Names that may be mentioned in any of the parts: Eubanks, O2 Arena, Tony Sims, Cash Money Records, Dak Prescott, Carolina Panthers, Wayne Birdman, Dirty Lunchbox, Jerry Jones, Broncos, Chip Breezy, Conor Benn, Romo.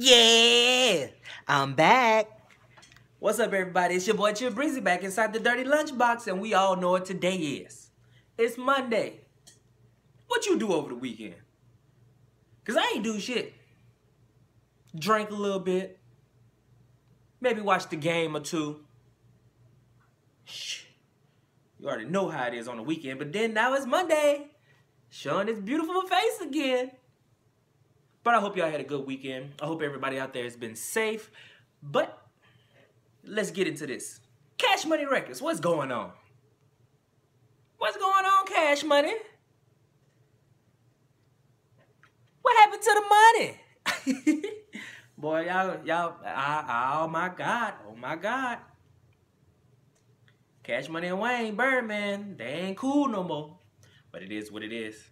Yeah, I'm back. What's up, everybody? It's your boy Chip Breezy back inside the Dirty Lunchbox, and we all know what today is. It's Monday. What you do over the weekend? Because I ain't do shit. Drink a little bit. Maybe watch the game or two. Shh. You already know how it is on the weekend, but then now it's Monday. Showing his beautiful face again. But I hope y'all had a good weekend. I hope everybody out there has been safe. But let's get into this. Cash Money Records, what's going on? What's going on, Cash Money? What happened to the money? Boy, oh my God, oh my God. Cash Money and Wayne Birdman, they ain't cool no more. But it is what it is.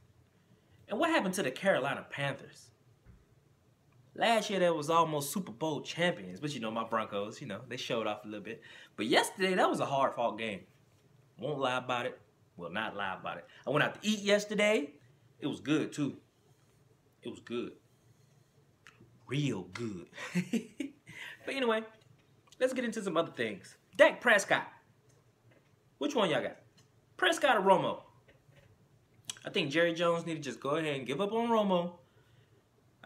And what happened to the Carolina Panthers? Last year, they was almost Super Bowl champions. But you know, my Broncos, you know, they showed off a little bit. But yesterday, that was a hard-fought game. Won't lie about it. Will not lie about it. I went out to eat yesterday. It was good, too. It was good. Real good. But anyway, let's get into some other things. Dak Prescott. Which one y'all got? Prescott or Romo? I think Jerry Jones need to just go ahead and give up on Romo.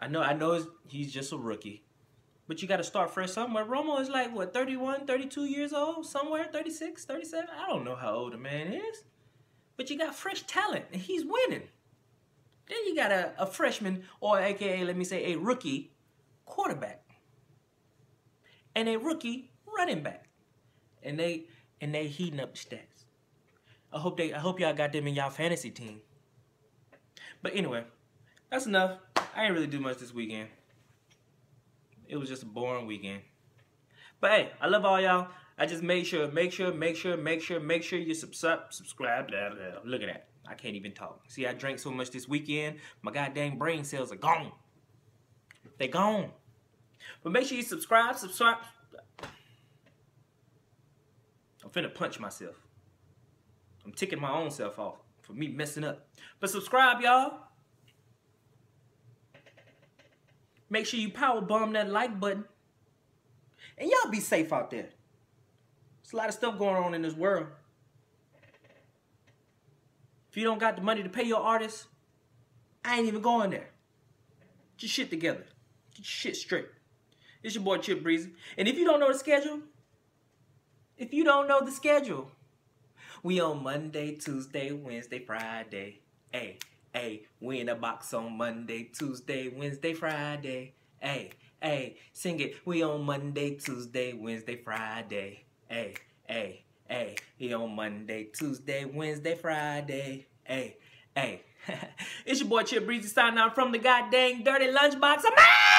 I know he's just a rookie. But you got to start fresh somewhere. Romo is like, what, 31, 32 years old? Somewhere, 36, 37? I don't know how old the man is. But you got fresh talent, and he's winning. Then you got a freshman, or a.k.a., let me say, a rookie quarterback. And a rookie running back. And they heating up the stats. I hope y'all got them in y'all fantasy team. But anyway, that's enough. I ain't really do much this weekend. It was just a boring weekend. But hey, I love all y'all. I just make sure you subscribe. Blah, blah, blah. Look at that. I can't even talk. See, I drank so much this weekend. My goddamn brain cells are gone. They gone. But make sure you subscribe. I'm finna punch myself. I'm ticking my own self off for me messing up. But subscribe, y'all. Make sure you power bomb that like button. And y'all be safe out there. There's a lot of stuff going on in this world. If you don't got the money to pay your artists, I ain't even going there. Get your shit together. Get your shit straight. It's your boy Chip Breezy. And if you don't know the schedule, we on Monday, Tuesday, Wednesday, Friday. Hey. Ayy, we in a box on Monday, Tuesday, Wednesday, Friday. Ayy, ayy, sing it. We on Monday, Tuesday, Wednesday, Friday. Ayy, ayy, ayy. He on Monday, Tuesday, Wednesday, Friday. Ayy, ayy. It's your boy Chip Breezy signing out from the goddamn Dirty Lunchbox. I'm out!